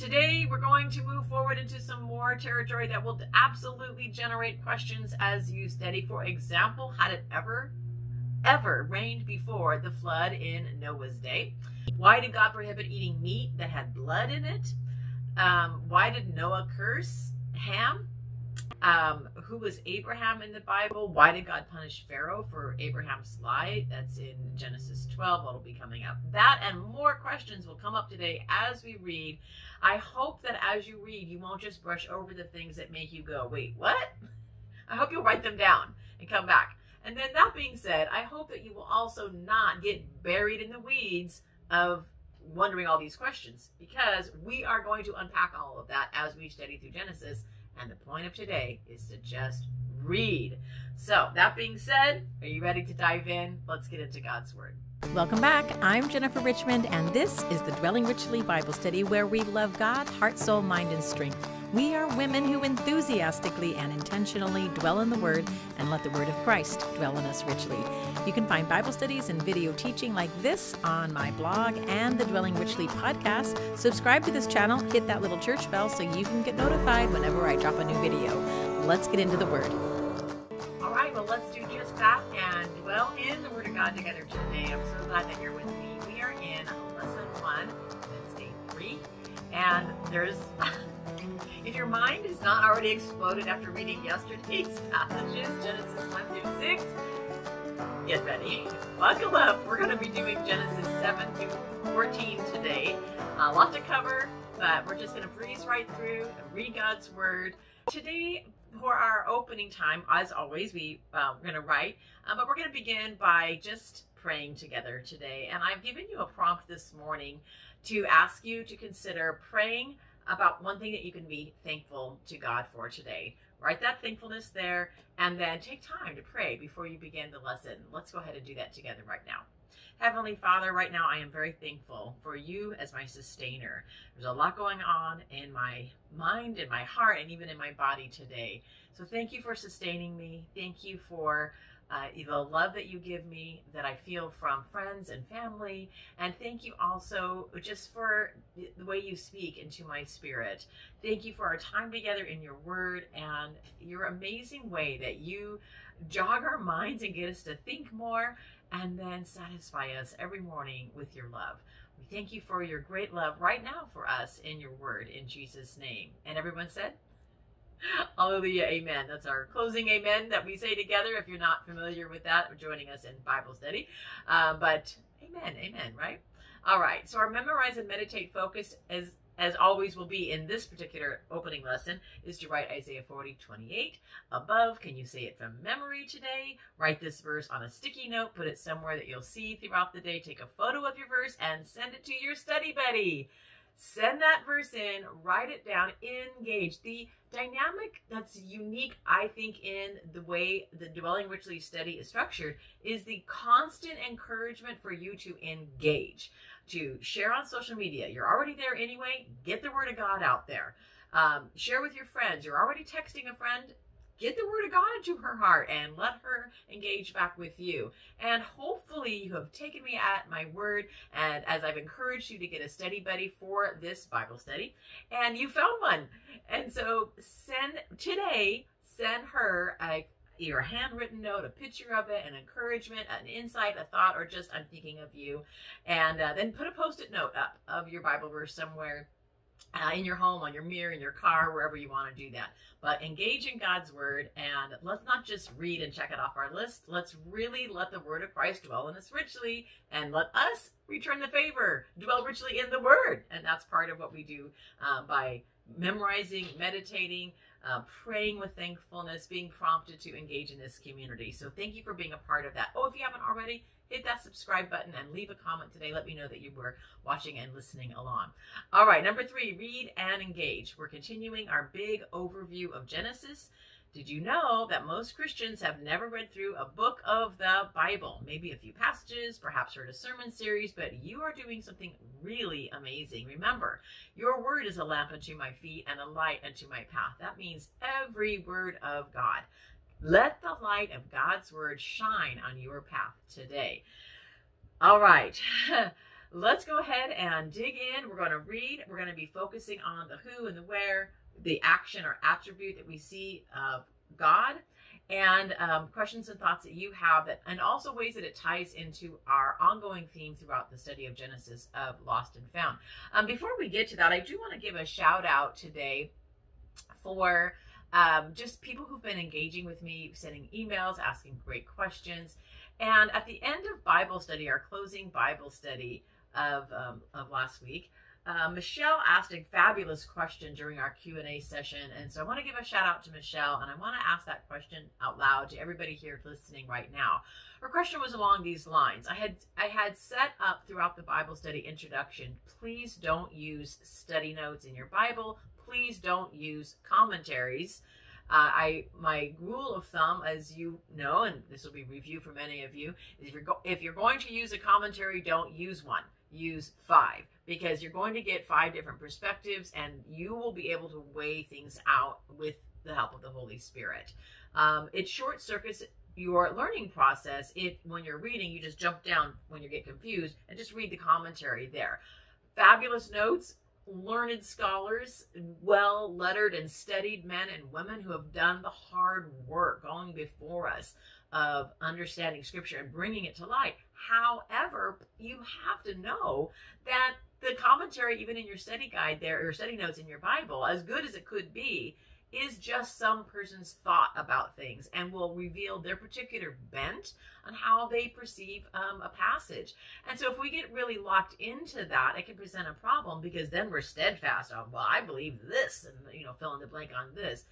Today, we're going to move forward into some more territory that will absolutely generate questions as you study. For example, had it ever rained before the flood in Noah's day? Why did God prohibit eating meat that had blood in it? Why did Noah curse Ham? Who was Abraham in the Bible? Why did God punish Pharaoh for Abraham's lie? That's in Genesis 12. That'll be coming up. That and more questions will come up today as we read. I hope that as you read, you won't just brush over the things that make you go, wait, what? I hope you'll write them down and come back. And then that being said, I hope that you will also not get buried in the weeds of wondering all these questions, because we are going to unpack all of that as we study through Genesis. And the point of today is to just read. So that being said, are you ready to dive in? Let's get into God's Word. Welcome back. I'm Jennifer Richmond, and this is the Dwelling Richly Bible Study, where we love God, heart, soul, mind, and strength. We are women who enthusiastically and intentionally dwell in the Word and let the Word of Christ dwell in us richly. You can find Bible studies and video teaching like this on my blog and the Dwelling Richly podcast. Subscribe to this channel, hit that little church bell so you can get notified whenever I drop a new video. Let's get into the Word. All right, well, let's do just that and dwell in the Word of God together today. I'm so glad that you're with me. We are in Lesson 1, that's Day 3, and there's... If your mind has not already exploded after reading yesterday's passages, Genesis 1-6, get ready. Buckle up. We're going to be doing Genesis 7-14 today. A lot to cover, but we're just going to breeze right through and read God's Word. Today, for our opening time, as always, we're going to write, but we're going to begin by just praying together today. And I've given you a prompt this morning to ask you to consider praying about one thing that you can be thankful to God for today. Write that thankfulness there, and then take time to pray before you begin the lesson. Let's go ahead and do that together right now. Heavenly Father, right now I am very thankful for you as my sustainer. There's a lot going on in my mind, in my heart, and even in my body today. So thank you for sustaining me. Thank you for the love that you give me, that I feel from friends and family. And thank you also just for the way you speak into my spirit. Thank you for our time together in your Word and your amazing way that you jog our minds and get us to think more, and then satisfy us every morning with your love. We thank you for your great love right now for us in your Word, in Jesus' name. And everyone said, Hallelujah, amen. That's our closing amen that we say together. If you're not familiar with that, or joining us in Bible study, but amen, amen, right? All right, so our memorize and meditate focus, as always will be in this particular opening lesson, is to write Isaiah 40:28 above. Can you say it from memory today? Write this verse on a sticky note, put it somewhere that you'll see throughout the day, take a photo of your verse and send it to your study buddy. Send that verse in, write it down, engage. The dynamic that's unique, I think, in the way the Dwelling Richly study is structured is the constant encouragement for you to engage, to share on social media. You're already there anyway. Get the Word of God out there. Share with your friends. You're already texting a friend. Get the Word of God into her heart and let her engage back with you. And hopefully you have taken me at my word, and as I've encouraged you to get a study buddy for this Bible study, and you found one. And so send her your handwritten note, a picture of it, an encouragement, an insight, a thought, or just I'm thinking of you. And then put a Post-it note up of your Bible verse somewhere. In your home, on your mirror, in your car, wherever you want to do that. But engage in God's Word, and let's not just read and check it off our list. Let's really let the Word of Christ dwell in us richly, and let us return the favor, dwell richly in the Word. And that's part of what we do by memorizing, meditating, praying with thankfulness, being prompted to engage in this community. So thank you for being a part of that. Oh, if you haven't already, hit that subscribe button and leave a comment today. Let me know that you were watching and listening along. All right, number 3, read and engage. We're continuing our big overview of Genesis. Did you know that most Christians have never read through a book of the Bible? Maybe a few passages, perhaps heard a sermon series, but you are doing something really amazing. Remember, your word is a lamp unto my feet and a light unto my path. That means every word of God. Let the light of God's Word shine on your path today. All right. let's go ahead and dig in. We're going to read. We're going to be focusing on the who and the where, the action or attribute that we see of God, and questions and thoughts that you have, that, and also ways that it ties into our ongoing theme throughout the study of Genesis of Lost and Found. Before we get to that, I do want to give a shout out today for just people who've been engaging with me, sending emails, asking great questions. And at the end of Bible study, our closing Bible study of last week, Michelle asked a fabulous question during our Q&A session, and so I want to give a shout out to Michelle, and I want to ask that question out loud to everybody here listening right now. Her question was along these lines. I had set up throughout the Bible study introduction, please don't use study notes in your Bible, please don't use commentaries. My rule of thumb, as you know, and this will be review for many of you, is if you're going to use a commentary, don't use one. Use five, because you're going to get five different perspectives, and you will be able to weigh things out with the help of the Holy Spirit. It short circuits your learning process if, when you're reading, you just jump down when you get confused and just read the commentary there. Fabulous notes, learned scholars, well-lettered and studied men and women who have done the hard work going before us of understanding Scripture and bringing it to light. However, you have to know that the commentary, even in your study guide there, or study notes in your Bible, as good as it could be, is just some person's thought about things and will reveal their particular bent on how they perceive a passage. And so if we get really locked into that, it can present a problem, because then we're steadfast on, well, I believe this, and, you know, fill in the blank on this.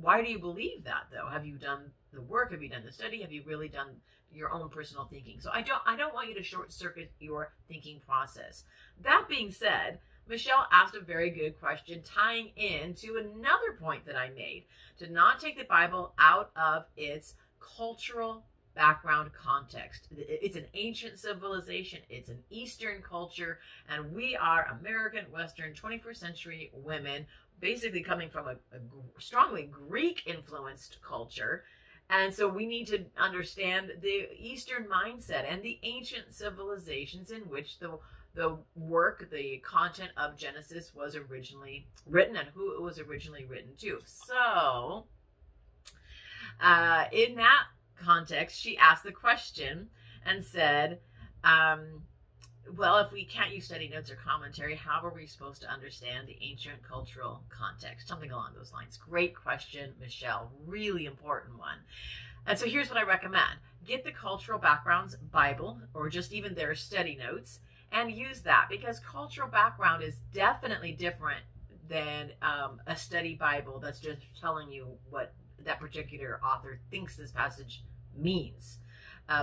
Why do you believe that, though? Have you done the work? Have you done the study? Have you really done your own personal thinking? So I don't want you to short circuit your thinking process. That being said, Michelle asked a very good question tying in to another point that I made, to not take the Bible out of its cultural background context. It's an ancient civilization, it's an Eastern culture, and we are American, Western, 21st century women, basically coming from a strongly Greek-influenced culture. And so we need to understand the Eastern mindset and the ancient civilizations in which the content of Genesis was originally written and who it was originally written to. So in that context, she asked the question and said, well, if we can't use study notes or commentary, how are we supposed to understand the ancient cultural context? Something along those lines. Great question, Michelle. Really important one. And so here's what I recommend. Get the Cultural Backgrounds Bible, or just even their study notes, and use that, because cultural background is definitely different than a study Bible that's just telling you what that particular author thinks this passage means.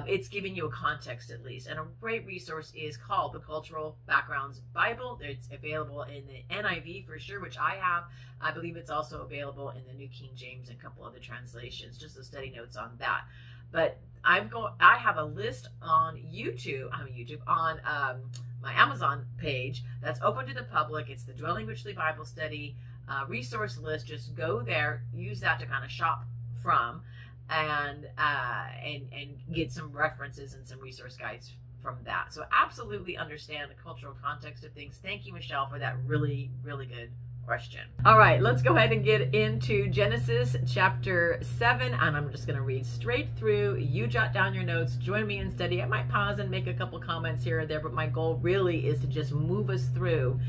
It's giving you a context, at least. And a great resource is called the Cultural Backgrounds Bible. It's available in the NIV for sure, which I have. I believe it's also available in the New King James and a couple other translations, just the study notes on that. But I have a list on YouTube, on my Amazon page that's open to the public. It's the Dwelling Richly Bible Study resource list. Just go there, use that to kind of shop from, and get some references and some resource guides from that. So absolutely understand the cultural context of things. Thank you, Michelle, for that really, really good question. All right, let's go ahead and get into Genesis chapter 7, and I'm just going to read straight through. You jot down your notes, join me in study. I might pause and make a couple comments here or there, but my goal really is to just move us through.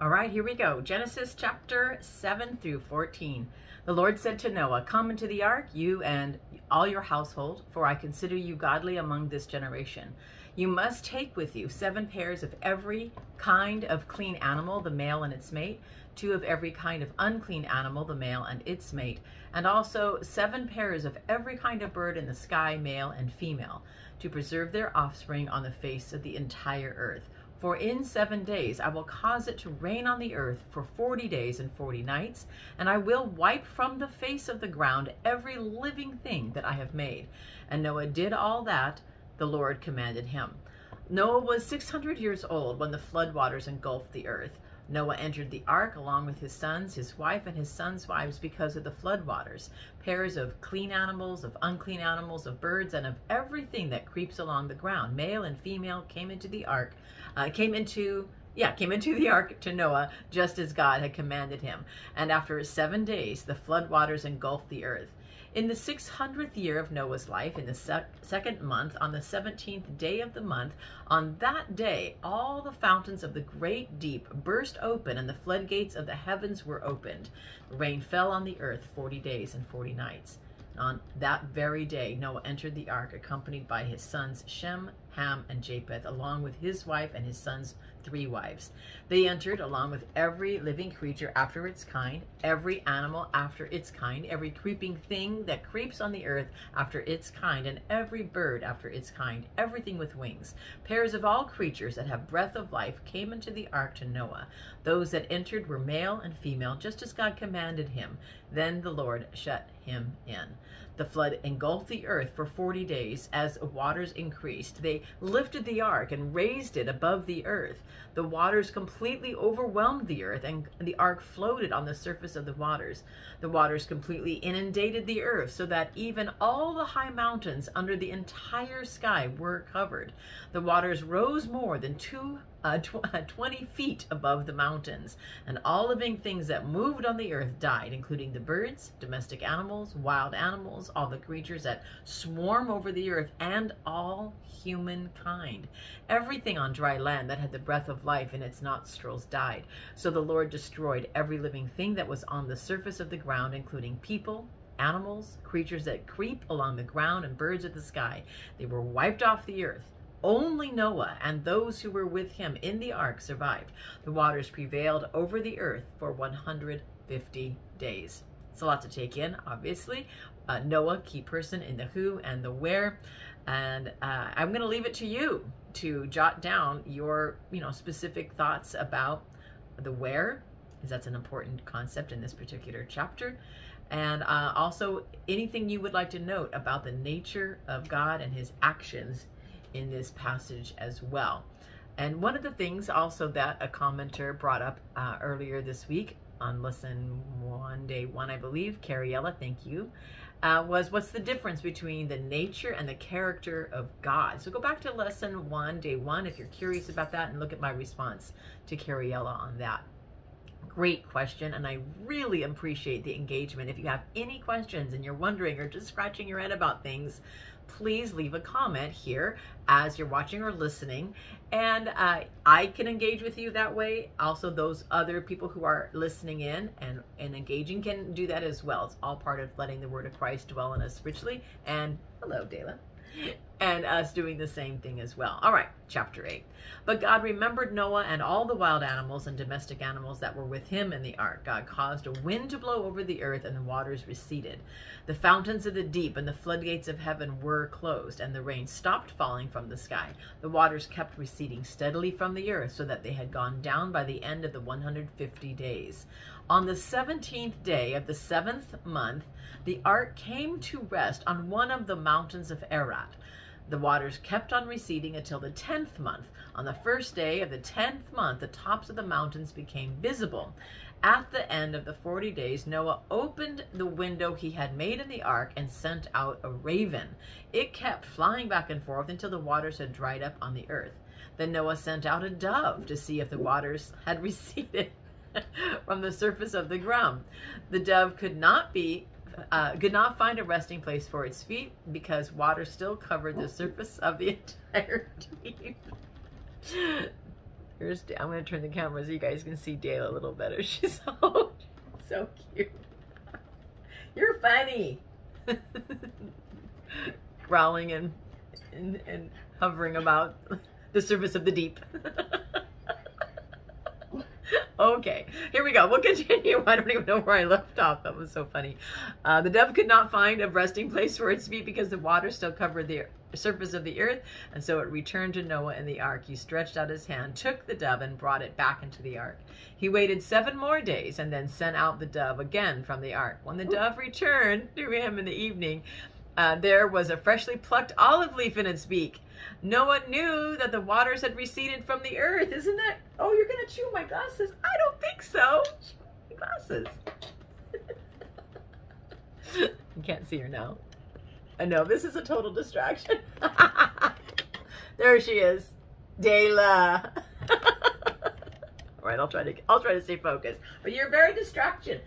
All right, here we go. Genesis chapter 7 through 14. The Lord said to Noah, "Come into the ark, you and all your household, for I consider you godly among this generation. You must take with you 7 pairs of every kind of clean animal, the male and its mate, 2 of every kind of unclean animal, the male and its mate, and also 7 pairs of every kind of bird in the sky, male and female, to preserve their offspring on the face of the entire earth. For in 7 days I will cause it to rain on the earth for 40 days and 40 nights, and I will wipe from the face of the ground every living thing that I have made." And Noah did all that the Lord commanded him. Noah was 600 years old when the flood waters engulfed the earth. Noah entered the ark along with his sons, his wife, and his sons' wives because of the flood waters. Pairs of clean animals, of unclean animals, of birds, and of everything that creeps along the ground, male and female, came into the ark, came into the ark to Noah, just as God had commanded him. And after 7 days, the flood waters engulfed the earth. In the 600th year of Noah's life, in the second month, on the 17th day of the month, on that day, all the fountains of the great deep burst open, and the floodgates of the heavens were opened. Rain fell on the earth 40 days and 40 nights. On that very day, Noah entered the ark, accompanied by his sons Shem, Ham, and Japheth, along with his wife and his sons' 3 wives. They entered along with every living creature after its kind, every animal after its kind, every creeping thing that creeps on the earth after its kind, and every bird after its kind, everything with wings. Pairs of all creatures that have breath of life came into the ark to Noah. Those that entered were male and female, just as God commanded him. Then the Lord shut him in. The flood engulfed the earth for 40 days. As the waters increased, they lifted the ark and raised it above the earth. The waters completely overwhelmed the earth, and the ark floated on the surface of the waters. The waters completely inundated the earth, so that even all the high mountains under the entire sky were covered. The waters rose more than 20 feet above the mountains, and all living things that moved on the earth died, including the birds, domestic animals, wild animals, all the creatures that swarm over the earth, and all humankind. Everything on dry land that had the breath of life in its nostrils died. So the Lord destroyed every living thing that was on the surface of the ground, including people, animals, creatures that creep along the ground, and birds of the sky. They were wiped off the earth. Only Noah and those who were with him in the ark survived. The waters prevailed over the earth for 150 days. It's a lot to take in, obviously. Noah, key person in the who and the where. And I'm going to leave it to you to jot down your, specific thoughts about the where, because that's an important concept in this particular chapter. And also anything you would like to note about the nature of God and his actions in this passage as well. And one of the things also that a commenter brought up earlier this week on lesson 1, day 1, I believe, Cariella, thank you, was what's the difference between the nature and the character of God? So go back to lesson 1, day 1, if you're curious about that, and look at my response to Cariella on that. Great question, and I really appreciate the engagement. If you have any questions and you're wondering or just scratching your head about things, please leave a comment here as you're watching or listening, and I can engage with you that way. Also, those other people who are listening in and engaging can do that as well. It's all part of letting the word of Christ dwell in us richly. And hello, Dayla. And us doing the same thing as well. All right, chapter 8. But God remembered Noah and all the wild animals and domestic animals that were with him in the ark. God caused a wind to blow over the earth, and the waters receded. The fountains of the deep and the floodgates of heaven were closed, and the rain stopped falling from the sky. The waters kept receding steadily from the earth, so that they had gone down by the end of the 150 days. On the 17th day of the 7th month, the ark came to rest on one of the mountains of Ararat. The waters kept on receding until the 10th month. On the 1st day of the 10th month, the tops of the mountains became visible. At the end of the 40 days, Noah opened the window he had made in the ark and sent out a raven. It kept flying back and forth until the waters had dried up on the earth. Then Noah sent out a dove to see if the waters had receded from the surface of the ground. The dove could not find a resting place for its feet, because water still covered the surface of the entire deep. I'm going to turn the camera so you guys can see Dale a little better. She's so cute. You're funny. Growling and hovering about the surface of the deep. Okay, here we go. We'll continue. I don't even know where I left off. That was so funny. The dove could not find a resting place for its feet, because the water still covered the surface of the earth, and so it returned to Noah in the ark. He stretched out his hand, took the dove, and brought it back into the ark. He waited 7 more days, and then sent out the dove again from the ark. When the dove returned to him in the evening, There was a freshly plucked olive leaf in its beak. No one knew that the waters had receded from the earth. Isn't that? Oh, you're going to chew my glasses. I don't think so. Chew my glasses. You can't see her now. I know, this is a total distraction. There she is. Dayla. All right, I'll try to stay focused. But you're very distracted.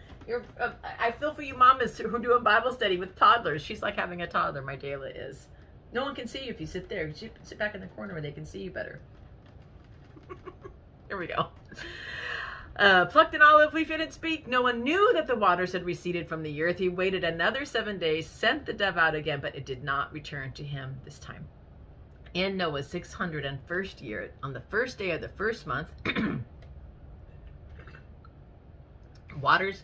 I feel for you mamas who are doing Bible study with toddlers. She's like having a toddler, my Dayla is. No one can see you if you sit there. You sit back in the corner where they can see you better. Here we go. Plucked an olive leaf in its beak. No one knew that the waters had receded from the earth. He waited another 7 days, sent the dove out again, but it did not return to him this time. In Noah's 601st year, on the first day of the first month, waters...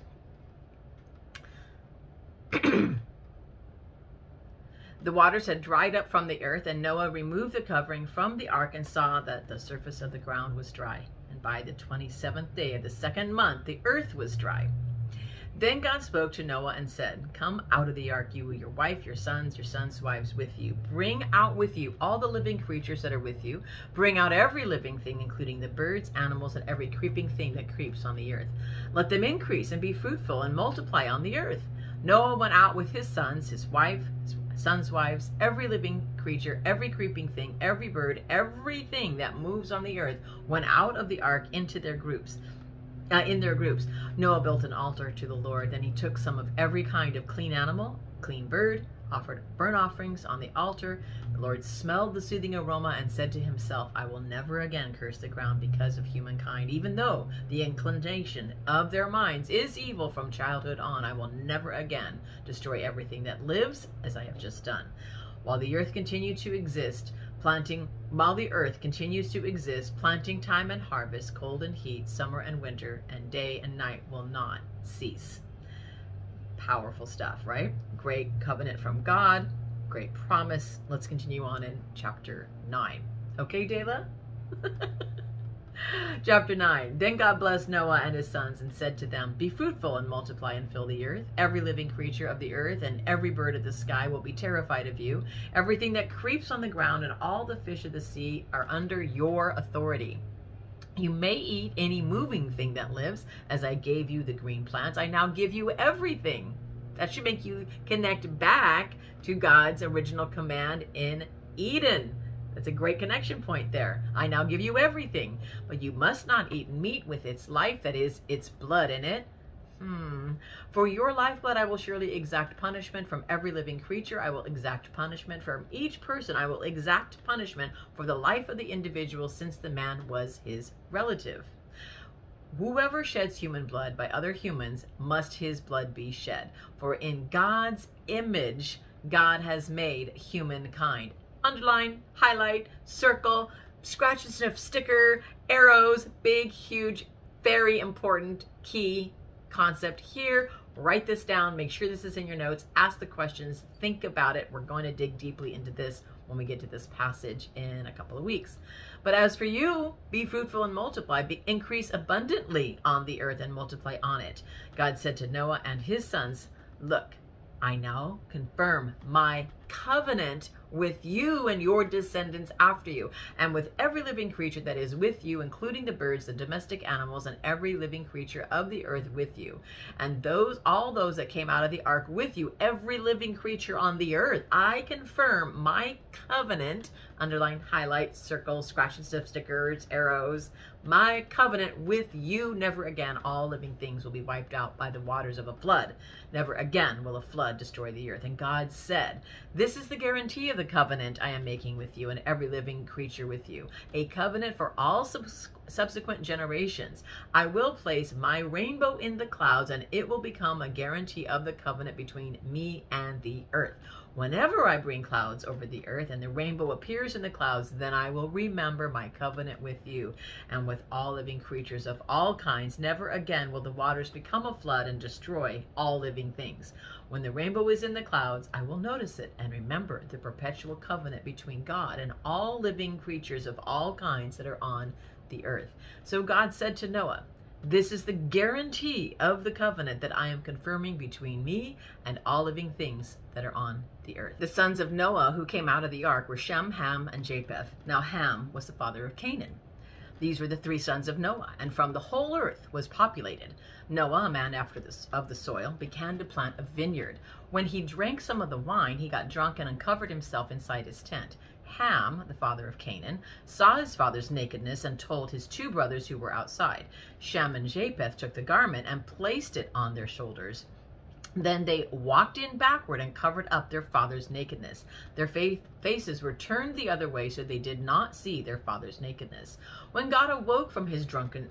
The waters had dried up from the earth, and Noah removed the covering from the ark and saw that the surface of the ground was dry. And by the 27th day of the second month, the earth was dry. Then God spoke to Noah and said, "Come out of the ark, you, your wife, your sons' wives with you. Bring out with you all the living creatures that are with you. Bring out every living thing, including the birds, animals, and every creeping thing that creeps on the earth. Let them increase and be fruitful and multiply on the earth." Noah went out with his sons, his wife, his sons' wives, every living creature, every creeping thing, every bird, everything that moves on the earth went out of the ark into their groups. Noah built an altar to the Lord. Then he took some of every kind of clean animal, clean bird, offered burnt offerings on the altar. The Lord smelled the soothing aroma and said to himself, "I will never again curse the ground because of humankind, even though the inclination of their minds is evil from childhood on. I will never again destroy everything that lives as I have just done." While the earth continued to exist, planting time and harvest, cold and heat, summer and winter, and day and night will not cease. Powerful stuff, right? Great covenant from God, great promise. Let's continue on in chapter 9. Okay, Dayla? Chapter 9. Then God blessed Noah and his sons and said to them, "Be fruitful and multiply and fill the earth. Every living creature of the earth and every bird of the sky will be terrified of you. Everything that creeps on the ground and all the fish of the sea are under your authority. You may eat any moving thing that lives. As I gave you the green plants, I now give you everything." That should make you connect back to God's original command in Eden. That's a great connection point there. I now give you everything, but you must not eat meat with its life, that is, its blood in it. For your lifeblood I will surely exact punishment from every living creature. I will exact punishment from each person. I will exact punishment for the life of the individual, since the man was his relative. Whoever sheds human blood by other humans, must his blood be shed. For in God's image, God has made humankind. Underline, highlight, circle, scratch and sniff sticker, arrows, big, huge, very important key concept here. Write this down. Make sure this is in your notes. Ask the questions. Think about it. We're going to dig deeply into this when we get to this passage in a couple of weeks. But as for you, be fruitful and multiply, increase abundantly on the earth and multiply on it. God said to Noah and his sons, "Look, I now confirm my covenant with you and your descendants after you, and with every living creature that is with you, including the birds, the domestic animals, and every living creature of the earth with you, and all those that came out of the ark with you, every living creature on the earth. I confirm my covenant," underline, highlight, circle, scratch and sniff stickers, arrows, "my covenant with you. Never again all living things will be wiped out by the waters of a flood. Never again will a flood destroy the earth." And God said, "This is the guarantee of the covenant I am making with you and every living creature with you, a covenant for all subsequent generations. I will place my rainbow in the clouds, and it will become a guarantee of the covenant between me and the earth. Whenever I bring clouds over the earth and the rainbow appears in the clouds, then I will remember my covenant with you and with all living creatures of all kinds. Never again will the waters become a flood and destroy all living things. When the rainbow is in the clouds, I will notice it and remember the perpetual covenant between God and all living creatures of all kinds that are on the earth." So God said to Noah, This is the guarantee of the covenant that I am confirming between me and all living things that are on the earth. The sons of Noah who came out of the ark were Shem, Ham, and Japheth. Now Ham was the father of Canaan. These were the three sons of Noah, and from the whole earth was populated. Noah, a man after of the soil, began to plant a vineyard. When he drank some of the wine, he got drunk and uncovered himself inside his tent. Ham, the father of Canaan, saw his father's nakedness and told his two brothers who were outside. Shem and Japheth took the garment and placed it on their shoulders. Then they walked in backward and covered up their father's nakedness. Their faces were turned the other way, so they did not see their father's nakedness. When Noah awoke from his drunken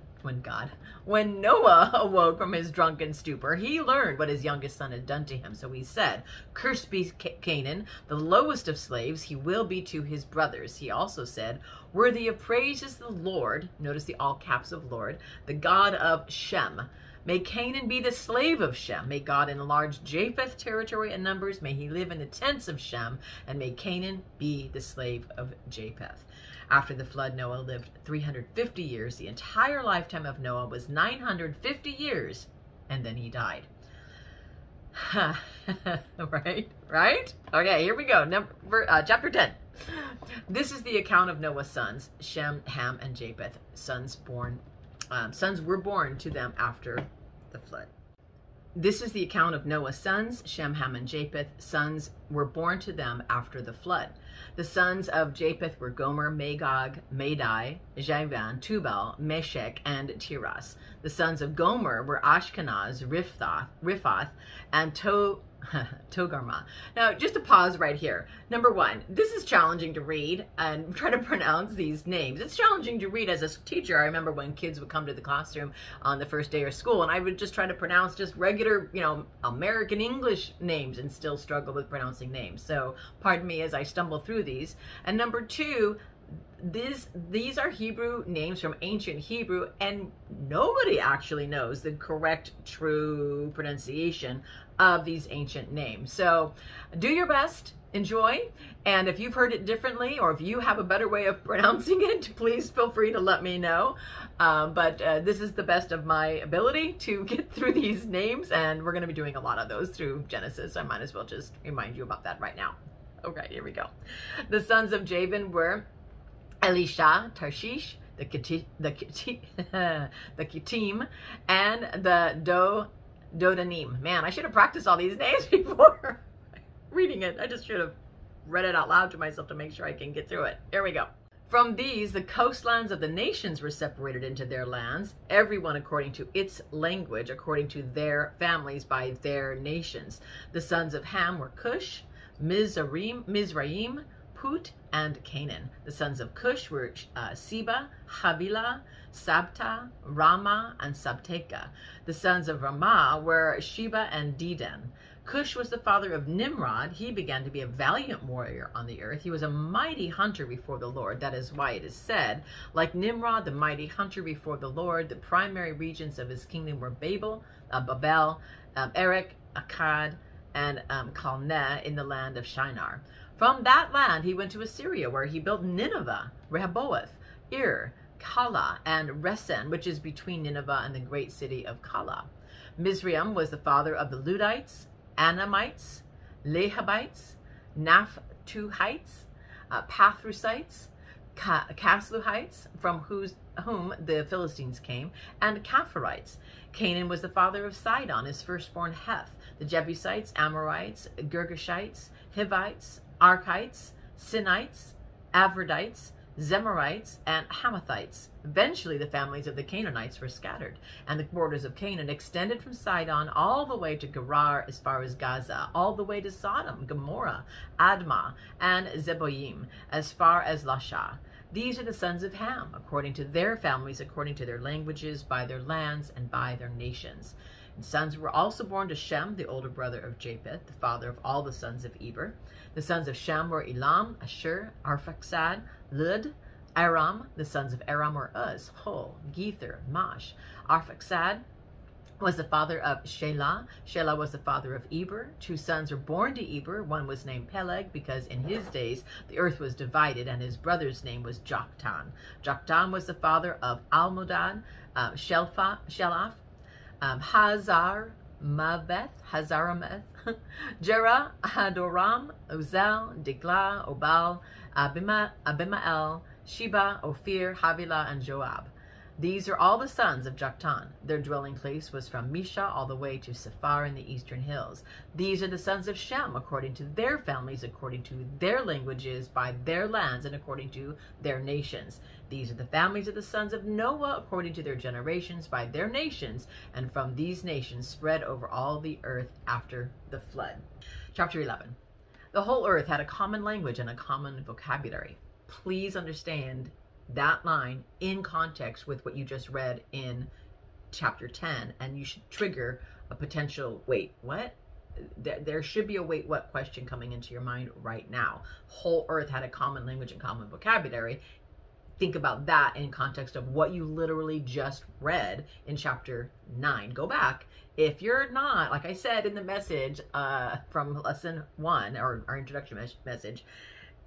stupor, he learned what his youngest son had done to him. So he said, "Cursed be Canaan, the lowest of slaves. He will be to his brothers." He also said, "Worthy of praise is the Lord," notice the all caps of Lord, "the God of Shem. May Canaan be the slave of Shem. May God enlarge Japheth territory in numbers. May he live in the tents of Shem, and may Canaan be the slave of Japheth." After the flood, Noah lived 350 years. The entire lifetime of Noah was 950 years, and then he died. Right? Right? Okay, here we go. Chapter 10. This is the account of Noah's sons, Shem, Ham, and Japheth. Sons were born to them after the flood. This is the account of Noah's sons, Shem, Ham, and Japheth. Sons were born to them after the flood. The sons of Japheth were Gomer, Magog, Madai, Javan, Tubal, Meshech, and Tiras. The sons of Gomer were Ashkenaz, Riphath, and Togarmah. Now, just a pause right here. Number one, this is challenging to read and try to pronounce these names. It's challenging to read as a teacher. I remember when kids would come to the classroom on the first day of school, and I would just try to pronounce just regular, American English names, and still struggle with pronouncing names. So pardon me as I stumble through these. And number two, these are Hebrew names from ancient Hebrew, and nobody actually knows the correct, true pronunciation of these ancient names. So do your best, enjoy, and if you've heard it differently, or if you have a better way of pronouncing it, please feel free to let me know. But this is the best of my ability to get through these names, and we're going to be doing a lot of those through Genesis. I might as well just remind you about that right now. Okay, here we go. The sons of Javan were Elisha, Tarshish, the Kittim, and the Dodanim. Man, I should have practiced all these names before reading it. I just should have read it out loud to myself to make sure I can get through it. Here we go. From these, the coastlands of the nations were separated into their lands, everyone according to its language, according to their families, by their nations. The sons of Ham were Cush, Mizraim, Put, and Canaan. The sons of Cush were Seba, Havilah, Sabta, Ramah, and Sabteka. The sons of Ramah were Sheba and Dedan. Cush was the father of Nimrod. He began to be a valiant warrior on the earth. He was a mighty hunter before the Lord. That is why it is said, like Nimrod, the mighty hunter before the Lord. The primary regions of his kingdom were Babel, Erech, Akkad, and Calneh in the land of Shinar. From that land he went to Assyria, where he built Nineveh, Rehoboth, Ir, Calah, and Resen, which is between Nineveh and the great city of Calah. Mizraim was the father of the Ludites, Anamites, Lehabites, Naphtuhites, Pathrusites, Casluhites, from whom the Philistines came, and Kapharites. Canaan was the father of Sidon, his firstborn Heth, the Jebusites, Amorites, Girgashites, Hivites, Arkites, Sinites, Averdites, Zemorites, and Hamathites. Eventually the families of the Canaanites were scattered, and the borders of Canaan extended from Sidon all the way to Gerar as far as Gaza, all the way to Sodom, Gomorrah, Admah, and Zeboim, as far as Lasha. These are the sons of Ham, according to their families, according to their languages, by their lands, and by their nations. And sons were also born to Shem, the older brother of Japheth, the father of all the sons of Eber. The sons of Shem were Elam, Asher, Arphaxad, Lud, Aram. The sons of Aram were Uz, Hul, Gether, Mash. Arphaxad was the father of Shelah. Shelah was the father of Eber. Two sons were born to Eber. One was named Peleg, because in his days the earth was divided, and his brother's name was Joktan. Joktan was the father of Almodad, Shelaf, Hazarmaveth, Jerah, Hadoram, Uzel, Deglah, Obal, Abimael, Sheba, Ophir, Havilah, and Joab. These are all the sons of Joktan. Their dwelling place was from Mesha all the way to Sephar in the eastern hills. These are the sons of Shem, according to their families, according to their languages, by their lands, and according to their nations. These are the families of the sons of Noah, according to their generations, by their nations, and from these nations spread over all the earth after the flood. Chapter 11. The whole earth had a common language and a common vocabulary. Please understand that line in context with what you just read in chapter 10, and you should trigger a potential wait what. There should be a wait what question coming into your mind right now. Whole earth had a common language and common vocabulary. Think about that in context of what you literally just read in chapter 9. Go back if you're not, like I said in the message from lesson 1 or our introduction message.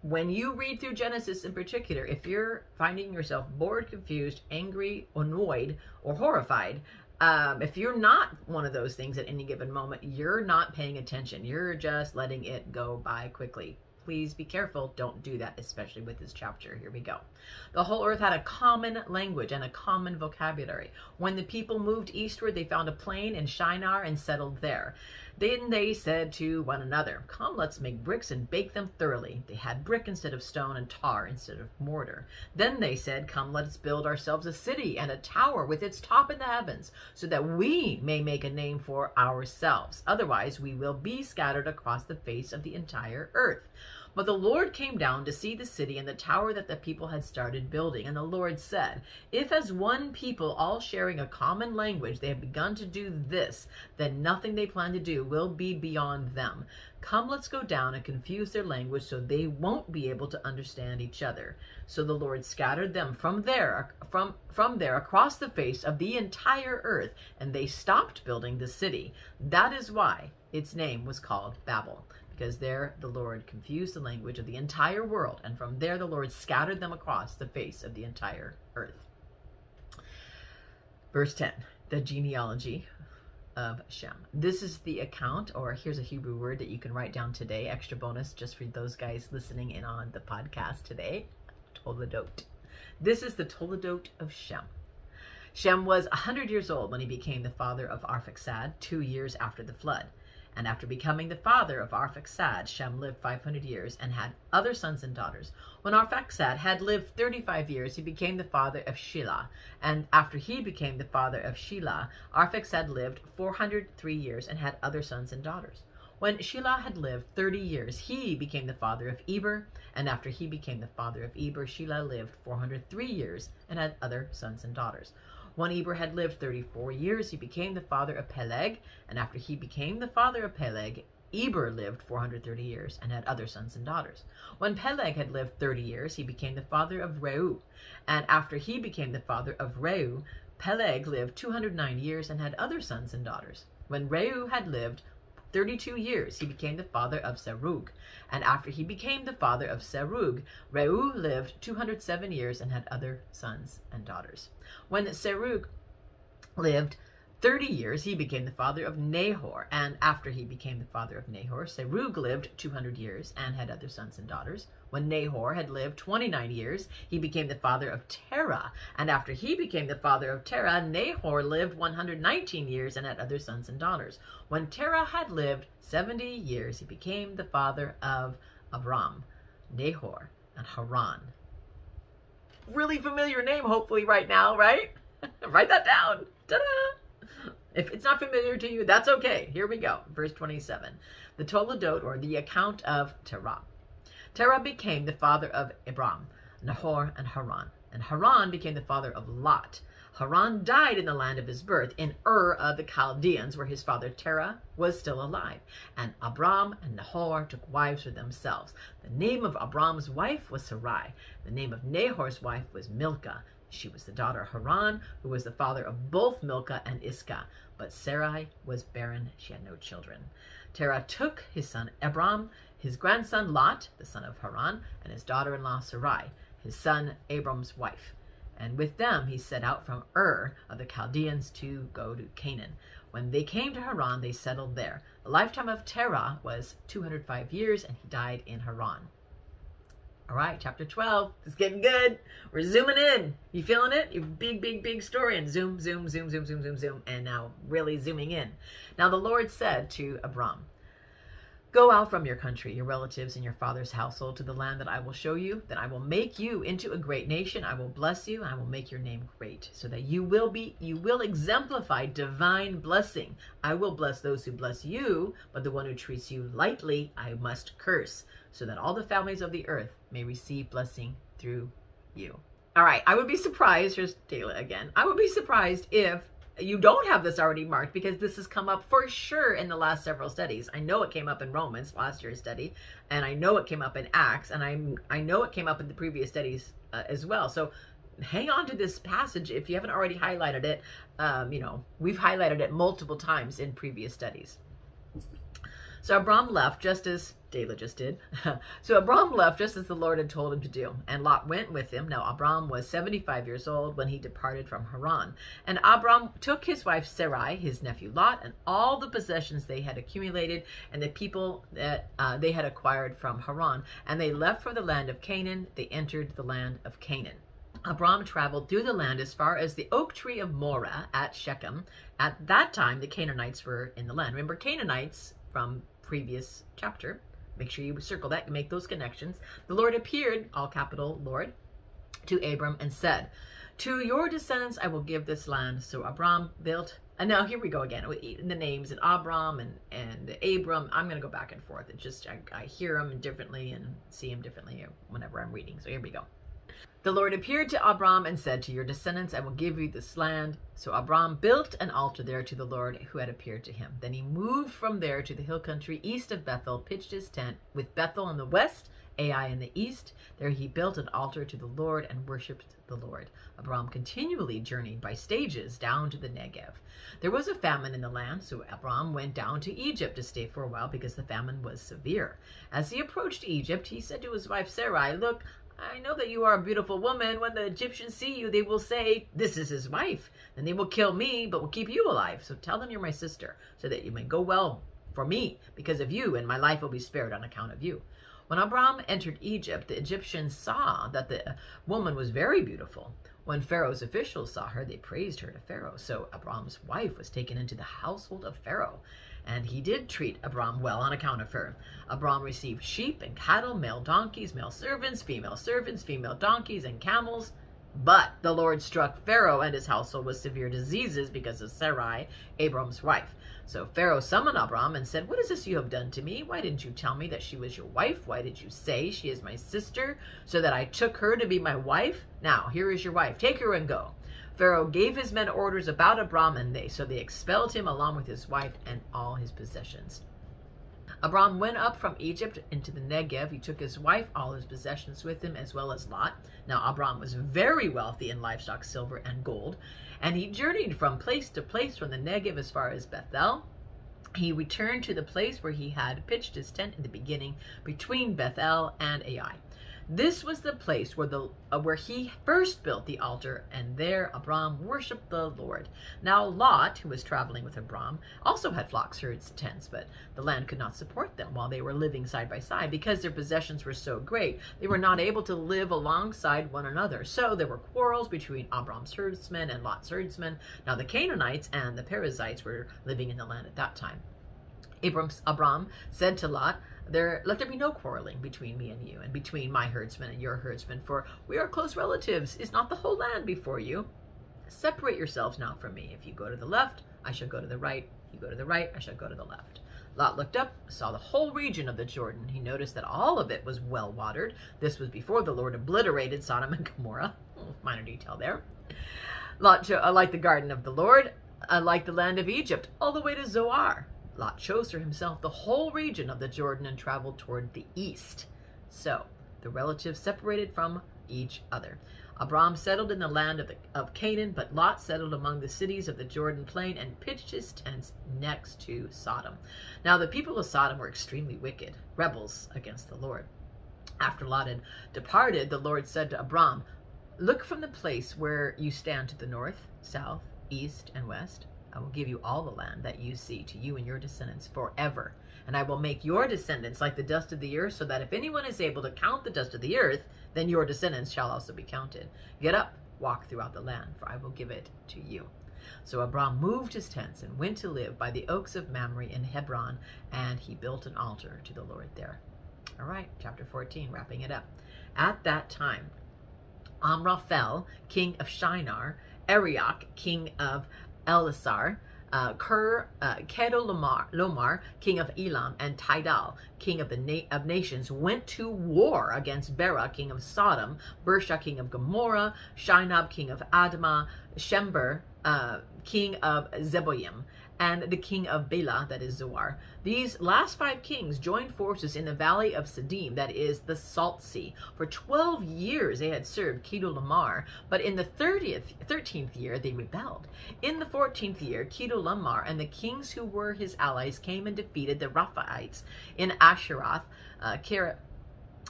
When you read through Genesis in particular, if you're finding yourself bored, confused, angry, annoyed, or horrified, if you're not one of those things at any given moment, you're not paying attention. You're just letting it go by quickly. Please be careful. Don't do that, especially with this chapter. Here we go. The whole earth had a common language and a common vocabulary. When the people moved eastward, they found a plain in Shinar and settled there. Then they said to one another, "Come, let's make bricks and bake them thoroughly." They had brick instead of stone and tar instead of mortar. Then they said, "Come, let's build ourselves a city and a tower with its top in the heavens, so that we may make a name for ourselves. Otherwise, we will be scattered across the face of the entire earth." But the Lord came down to see the city and the tower that the people had started building. And the Lord said, "If as one people, all sharing a common language, they have begun to do this, then nothing they plan to do will be beyond them. Come, let's go down and confuse their language so they won't be able to understand each other." So the Lord scattered them from there across the face of the entire earth, and they stopped building the city. That is why its name was called Babel, because there the Lord confused the language of the entire world, and from there the Lord scattered them across the face of the entire earth. Verse 10, the genealogy of Shem. This is the account, or here's a Hebrew word that you can write down today, extra bonus just for those guys listening in on the podcast today, Toledot. This is the Toledot of Shem. Shem was 100 years old when he became the father of Arphaxad, 2 years after the flood. And after becoming the father of Arphaxad, Shem lived 500 years and had other sons and daughters. When Arphaxad had lived 35 years, he became the father of Shelah. And after he became the father of Shelah, Arphaxad lived 403 years and had other sons and daughters. When Shelah had lived 30 years, he became the father of Eber. And after he became the father of Eber, Shelah lived 403 years and had other sons and daughters. When Eber had lived 34 years, he became the father of Peleg, and after he became the father of Peleg, Eber lived 430 years and had other sons and daughters. When Peleg had lived 30 years, he became the father of Reu, and after he became the father of Reu, Peleg lived 209 years and had other sons and daughters. When Reu had lived 32 years, he became the father of Serug, and after he became the father of Serug, Reu lived 207 years and had other sons and daughters. When Serug lived 30 years, he became the father of Nahor, and after he became the father of Nahor, Serug lived 200 years and had other sons and daughters. When Nahor had lived 29 years, he became the father of Terah, and after he became the father of Terah, Nahor lived 119 years and had other sons and daughters. When Terah had lived 70 years, he became the father of Abram, Nahor, and Haran. Really familiar name, hopefully, right now, right? Write that down. Ta-da! If it's not familiar to you, that's okay. Here we go. Verse 27, the Toledot, or the account of Terah. Terah became the father of Abram, Nahor, and Haran. And Haran became the father of Lot. Haran died in the land of his birth, in Ur of the Chaldeans, where his father Terah was still alive. And Abram and Nahor took wives for themselves. The name of Abram's wife was Sarai. The name of Nahor's wife was Milcah. She was the daughter of Haran, who was the father of both Milcah and Iscah. But Sarai was barren. She had no children. Terah took his son Abram, his grandson Lot, the son of Haran, and his daughter-in-law Sarai, his son Abram's wife. And with them he set out from Ur of the Chaldeans to go to Canaan. When they came to Haran, they settled there. The lifetime of Terah was 205 years, and he died in Haran. All right, chapter 12. It's getting good. We're zooming in. You feeling it? Your big, big, big story. And zoom, zoom, zoom, zoom, zoom, zoom, zoom. And now really zooming in. Now the Lord said to Abram, "Go out from your country, your relatives, and your father's household to the land that I will show you. Then I will make you into a great nation. I will bless you, and I will make your name great, so that you will exemplify divine blessing. I will bless those who bless you, but the one who treats you lightly I must curse, so that all the families of the earth may receive blessing through you." All right, I would be surprised, here's Dela again. I would be surprised if you don't have this already marked, because this has come up for sure in the last several studies. I know it came up in Romans, last year's study, and I know it came up in Acts, and I know it came up in the previous studies as well. So hang on to this passage if you haven't already highlighted it. You know, we've highlighted it multiple times in previous studies. So Abram left, just as Dela just did. So Abram left just as the Lord had told him to do, and Lot went with him. Now Abram was 75 years old when he departed from Haran. And Abram took his wife Sarai, his nephew Lot, and all the possessions they had accumulated and the people that they had acquired from Haran. And they left for the land of Canaan. They entered the land of Canaan. Abram traveled through the land as far as the oak tree of Moreh at Shechem. At that time, the Canaanites were in the land. Remember, Canaanites from previous chapter. Make sure you circle that and make those connections. The Lord appeared, all capital Lord, to Abram and said, "To your descendants I will give this land." So Abram built, and now here we go again, the names in Abram and Abram. I'm going to go back and forth. It's just, I hear them differently and see them differently whenever I'm reading. So here we go. The Lord appeared to Abram and said, "To your descendants I will give you this land." So Abram built an altar there to the Lord who had appeared to him. Then he moved from there to the hill country east of Bethel, pitched his tent with Bethel in the west, Ai in the east. There he built an altar to the Lord and worshipped the Lord. Abram continually journeyed by stages down to the Negev. There was a famine in the land, so Abram went down to Egypt to stay for a while because the famine was severe. As he approached Egypt, he said to his wife Sarai, "Look, I know that you are a beautiful woman. When the Egyptians see you, they will say, 'This is his wife.' Then they will kill me, but will keep you alive. So tell them you're my sister, so that it may go well for me because of you, and my life will be spared on account of you." When Abram entered Egypt, the Egyptians saw that the woman was very beautiful. When Pharaoh's officials saw her, they praised her to Pharaoh. So Abram's wife was taken into the household of Pharaoh. And he did treat Abram well on account of her. Abram received sheep and cattle, male donkeys, male servants, female donkeys, and camels. But the Lord struck Pharaoh and his household with severe diseases because of Sarai, Abram's wife. So Pharaoh summoned Abram and said, "What is this you have done to me? Why didn't you tell me that she was your wife? Why did you say she is my sister, so that I took her to be my wife? Now, here is your wife. Take her and go." Pharaoh gave his men orders about Abram, and so they expelled him along with his wife and all his possessions. Abram went up from Egypt into the Negev. He took his wife, all his possessions with him, as well as Lot. Now Abram was very wealthy in livestock, silver, and gold, and he journeyed from place to place from the Negev as far as Bethel. He returned to the place where he had pitched his tent in the beginning, between Bethel and Ai. This was the place where he first built the altar, and there Abram worshipped the Lord. Now Lot, who was traveling with Abram, also had flocks, herds, tents, but the land could not support them while they were living side by side. Because their possessions were so great, they were not able to live alongside one another. So there were quarrels between Abram's herdsmen and Lot's herdsmen. Now the Canaanites and the Perizzites were living in the land at that time. Abram said to Lot, "Let there be no quarreling between me and you, and between my herdsmen and your herdsmen, for we are close relatives. Is not the whole land before you? Separate yourselves now from me. If you go to the left, I shall go to the right. If you go to the right, I shall go to the left." Lot looked up, saw the whole region of the Jordan. He noticed that all of it was well watered. This was before the Lord obliterated Sodom and Gomorrah. Minor detail there. Lot liked the garden of the Lord, like the land of Egypt, all the way to Zoar. Lot chose for himself the whole region of the Jordan and traveled toward the east. So the relatives separated from each other. Abram settled in the land of Canaan, but Lot settled among the cities of the Jordan plain and pitched his tents next to Sodom. Now the people of Sodom were extremely wicked, rebels against the Lord. After Lot had departed, the Lord said to Abram, Look from the place where you stand to the north, south, east, and west. I will give you all the land that you see to you and your descendants forever. And I will make your descendants like the dust of the earth, so that if anyone is able to count the dust of the earth, then your descendants shall also be counted. Get up, walk throughout the land, for I will give it to you. So Abram moved his tents and went to live by the oaks of Mamre in Hebron, and he built an altar to the Lord there. All right, chapter 14, wrapping it up. At that time, Amraphel, king of Shinar, Arioch, king of Elasar, Chedorlaomer, king of Elam, and Tidal, king of nations, went to war against Bera, king of Sodom, Bersha, king of Gomorrah, Shinab, king of Admah, Shember, king of Zeboim, and the king of Bela, that is Zoar. These last five kings joined forces in the valley of Siddim, that is the Salt Sea. For 12 years they had served Chedorlaomer, but in the 13th year they rebelled. In the 14th year, Chedorlaomer and the kings who were his allies came and defeated the Raphaites in Asheroth,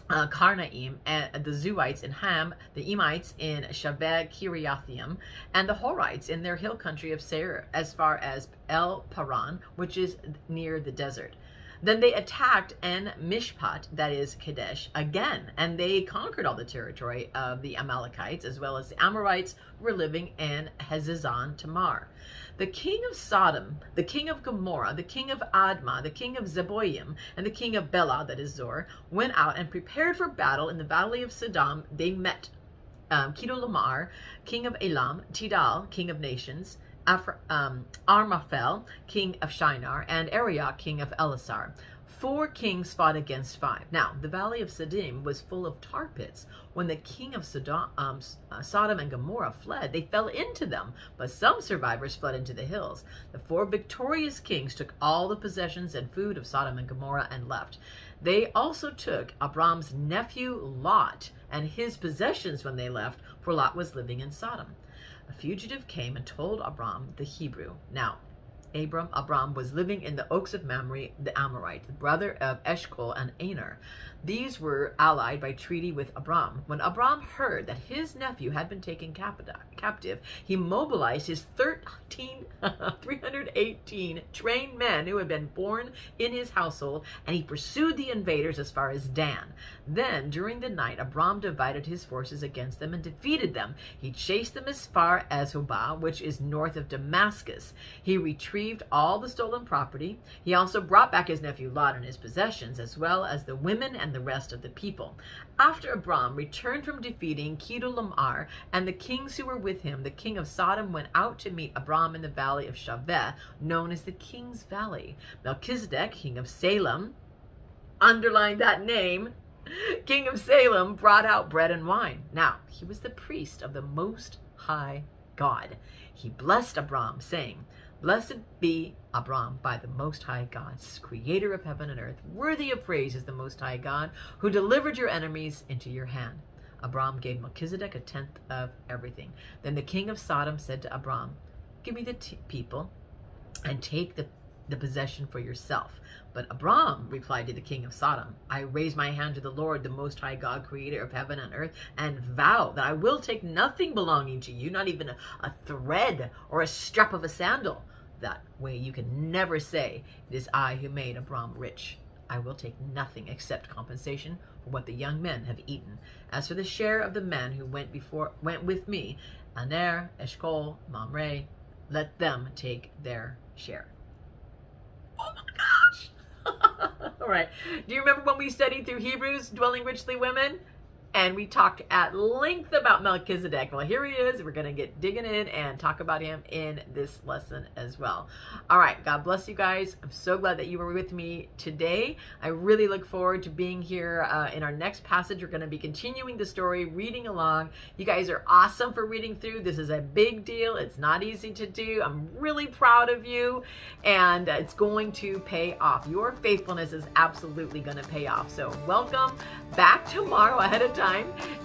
Karnaim, and the Zuites in Ham, the Emites in Shaveh Kiriathaim, and the Horites in their hill country of Seir, as far as El Paran, which is near the desert. Then they attacked En Mishpat, that is Kadesh, again, and they conquered all the territory of the Amalekites, as well as the Amorites who were living in Hazazon Tamar. The king of Sodom, the king of Gomorrah, the king of Admah, the king of Zeboim, and the king of Bela, that is Zoar, went out and prepared for battle in the valley of Siddim. They met Chedorlaomer, king of Elam, Tidal, king of nations, Amraphel, king of Shinar, and Arioch, king of Elasar. 4 kings fought against 5. Now, the valley of Siddim was full of tar pits. When the king of Sodom and Gomorrah fled, they fell into them, but some survivors fled into the hills. The 4 victorious kings took all the possessions and food of Sodom and Gomorrah and left. They also took Abram's nephew Lot and his possessions when they left, for Lot was living in Sodom. A fugitive came and told Abram the Hebrew. Now, Abram was living in the oaks of Mamre the Amorite, the brother of Eshcol and Aner. These were allied by treaty with Abram. When Abram heard that his nephew had been taken captive, he mobilized his 318 trained men who had been born in his household, and he pursued the invaders as far as Dan. Then, during the night, Abram divided his forces against them and defeated them. He chased them as far as Hobah, which is north of Damascus. He retrieved all the stolen property. He also brought back his nephew Lot and his possessions, as well as the women and the rest of the people. After Abram returned from defeating Chedorlaomer and the kings who were with him, the king of Sodom went out to meet Abram in the valley of Shaveh, known as the King's Valley. Melchizedek, king of Salem, underline that name, king of Salem, brought out bread and wine. Now, he was the priest of the Most High God. He blessed Abram, saying, "Blessed be Abram by the Most High God, creator of heaven and earth. Worthy of praise is the Most High God, who delivered your enemies into your hand." Abram gave Melchizedek a tenth of everything. Then the king of Sodom said to Abram, "Give me the people and take the possession for yourself." But Abram replied to the king of Sodom, "I raise my hand to the Lord, the Most High God, creator of heaven and earth, and vow that I will take nothing belonging to you, not even a thread or a strap of a sandal. That way you can never say, 'It is I who made Abram rich.' I will take nothing except compensation for what the young men have eaten. As for the share of the men who went with me, Aner, Eshcol, Mamre, let them take their share." Oh my gosh! All right. Do you remember when we studied through Hebrews, Dwelling Richly Women? And we talked at length about Melchizedek. Well, here he is. We're going to get digging in and talk about him in this lesson as well. All right. God bless you guys. I'm so glad that you were with me today. I really look forward to being here in our next passage. We're going to be continuing the story, reading along. You guys are awesome for reading through. This is a big deal. It's not easy to do. I'm really proud of you, and it's going to pay off. Your faithfulness is absolutely going to pay off. So welcome back tomorrow ahead of time.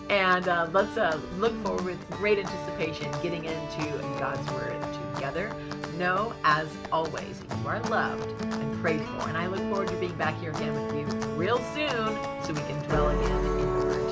And let's look forward with great anticipation getting into God's Word together. Know, as always, you are loved and prayed for. And I look forward to being back here again with you real soon so we can dwell again in the Word.